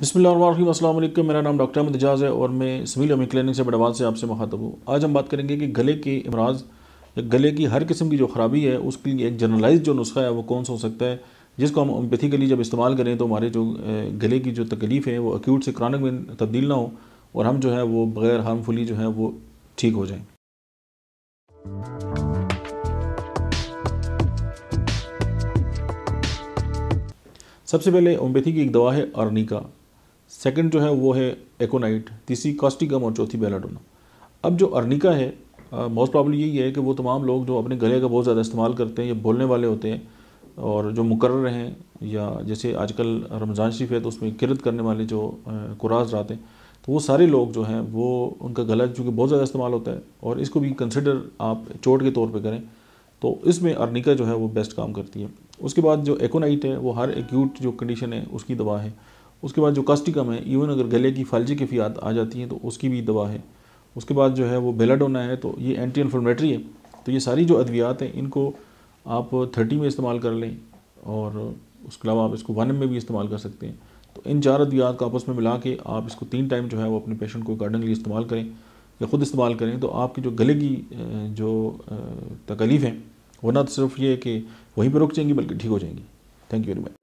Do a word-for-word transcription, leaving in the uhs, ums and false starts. बिस्मिल्लाह, अस्सलाम वालेकुम। मेरा नाम डॉक्टर अहमद एजाज़ है और मैं स्मिलिया होमियो क्लिनिक से बड़वाड़ से आपसे मुखातब हूँ। आज हम बात करेंगे कि गले के अमराज, गले की हर किस्म की जो ख़राबी है उसके लिए एक जनरलाइज जो नुस्खा है वो कौन सा हो सकता है, जिसको हम एम्पैथिकली जब इस्तेमाल करें तो हमारे जो गले की जो तकलीफ़ है वो एक्यूट से क्रॉनिक में तब्दील ना हो और हम जो है वो बग़ैर हार्मफुली जो है वो ठीक हो जाएँ। सबसे पहले होम्योपैथी की एक दवा है आर्निका, सेकंड जो है वो है एकोनाइट, तीसरी कास्टिकम और चौथी बेलाडोना। अब जो आर्निका है मोस्ट प्रॉब्लम यही है कि वो तमाम लोग जो अपने गले का बहुत ज़्यादा इस्तेमाल करते हैं या बोलने वाले होते हैं और जो मुकर्रर हैं, या जैसे आजकल रमज़ान शरीफ है तो उसमें किरत करने वाले जो कुराज रात हैं, तो वो सारे लोग जो हैं वो उनका गला चूँकि बहुत ज़्यादा इस्तेमाल होता है और इसको भी कंसिडर आप चोट के तौर पर करें तो इसमें आर्निका जो है वो बेस्ट काम करती है। उसके बाद जो एकोनाइट है वो हर एक्यूट जो कंडीशन है उसकी दवा है। उसके बाद जो कास्टिकम है, इवन अगर गले की फालजी की फियात आ जाती है तो उसकी भी दवा है। उसके बाद जो है वो बेलाडोना है, तो ये एंटी इन्फ्लेमेटरी है। तो ये सारी जो अद्वियात हैं इनको आप थर्टी में इस्तेमाल कर लें और उसके अलावा आप इसको वन एम में भी इस्तेमाल कर सकते हैं। तो इन चार अद्वियात को आपस में मिला के आप इसको तीन टाइम जो है वो अपने पेशेंट को अकॉर्डिंगली इस्तेमाल करें या ख़ुद इस्तेमाल करें तो आपकी जो गले की जो तकलीफ़ हैं वरना तो सिर्फ ये कि वहीं पर रुक जाएंगी बल्कि ठीक हो जाएंगी। Thank you very much.